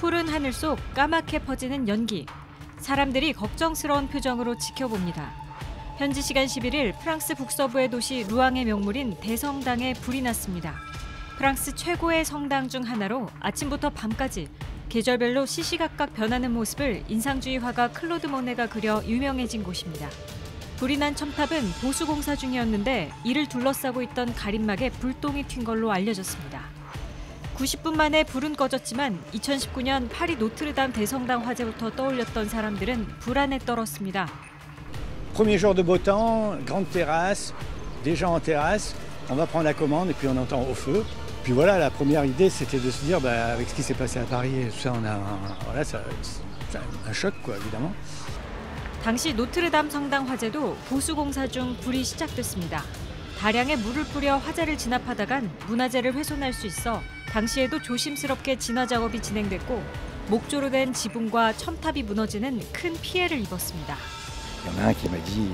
푸른 하늘 속 까맣게 퍼지는 연기. 사람들이 걱정스러운 표정으로 지켜봅니다. 현지 시간 11일 프랑스 북서부의 도시 루앙의 명물인 대성당에 불이 났습니다. 프랑스 최고의 성당 중 하나로 아침부터 밤까지 계절별로 시시각각 변하는 모습을 인상주의 화가 클로드 모네가 그려 유명해진 곳입니다. 불이 난 첨탑은 보수 공사 중이었는데 이를 둘러싸고 있던 가림막에 불똥이 튄 걸로 알려졌습니다. 90분 만에 불은 꺼졌지만 2019년 파리 노트르담 대성당 화재부터 떠올렸던 사람들은 불안에 떨었습니다. Premier jour de beau temps, grande terrasse, des gens en terrasse, on va prendre la commande et puis on entend au feu. Puis voilà, la première idée c'était de se dire bah avec ce qui s'est passé à Paris et tout ça on a voilà ça un choc quoi évidemment. 당시 노트르담 성당 화재도 보수 공사 중 불이 시작됐습니다. 다량의 물을 뿌려 화재를 진압하다간 문화재를 훼손할 수 있어 당시에도 조심스럽게 진화 작업이 진행됐고 목조로 된 지붕과 첨탑이 무너지는 큰 피해를 입었습니다. Il y en a un qui m'a dit,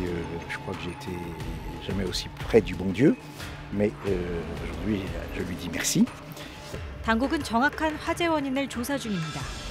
je crois que j'étais jamais aussi près du bon Dieu, mais aujourd'hui je lui dis merci. 당국은 정확한 화재 원인을 조사 중입니다.